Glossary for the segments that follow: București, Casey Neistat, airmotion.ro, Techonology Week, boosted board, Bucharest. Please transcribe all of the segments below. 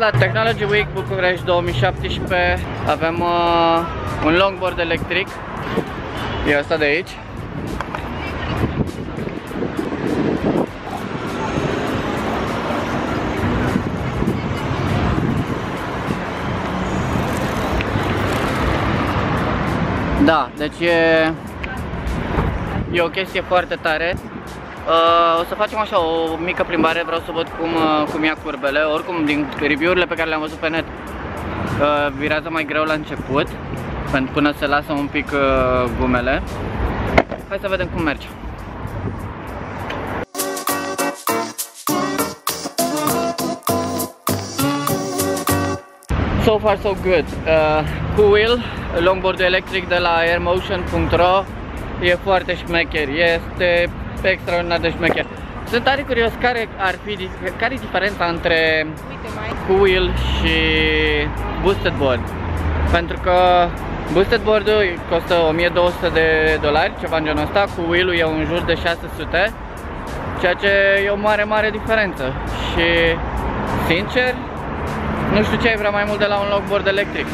la Technology Week București 2017. Avem un longboard electric. E asta de aici. Da, deci e o chestie foarte tare. O să facem așa o mică plimbare, vreau să văd cum ia curbele. Oricum, din review-urile pe care le-am văzut pe net, virează mai greu la început, până se lasă un pic gumele. Hai să vedem cum merge. So far so good. Cool wheel, longboard electric de la airmotion.ro. E foarte șmecher, este extraordinar de șmecher. Sunt tare curios care e diferența între cool wheel și boosted board. Pentru că boosted board-ul costă $1200, ceva în genul ăsta, cool wheel-ul e în jur de 600, ceea ce e o mare, mare diferență. Și sincer, nu știu ce ai vrea mai mult de la un longboard electric.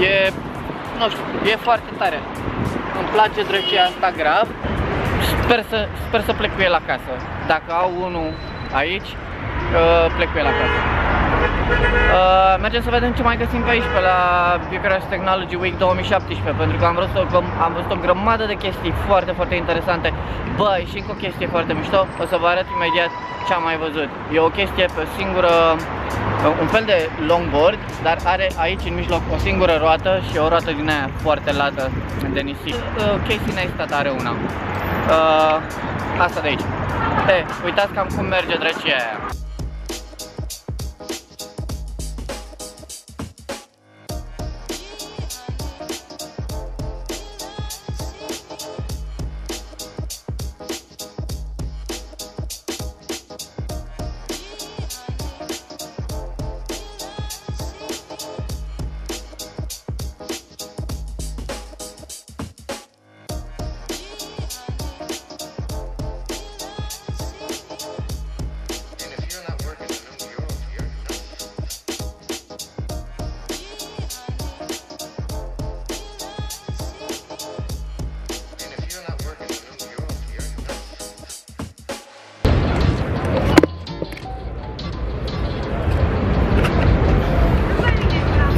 E, nu știu, e foarte tare. Îmi place drăcia asta grav. Sper să plec cu el acasă. Dacă au unul aici, plec cu el acasă. Mergem să vedem ce mai găsim pe aici, pe la Bucharest Technology Week 2017, pentru că am văzut o grămadă de chestii foarte, foarte interesante. Băi, și încă o chestie foarte mișto, o să vă arăt imediat ce am mai văzut. E o chestie pe singură, un fel de longboard, dar are aici în mijloc o singură roată și o roată din aia foarte lată de nisip. Casey Neistat are una. Asta de aici. Uitați cam cum merge drăcia aia.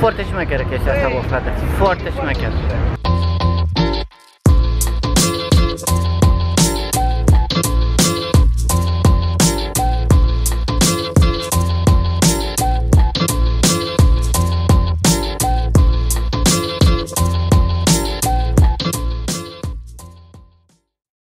Foarte șmecheră chestia asta, bă, frate, foarte șmecheră.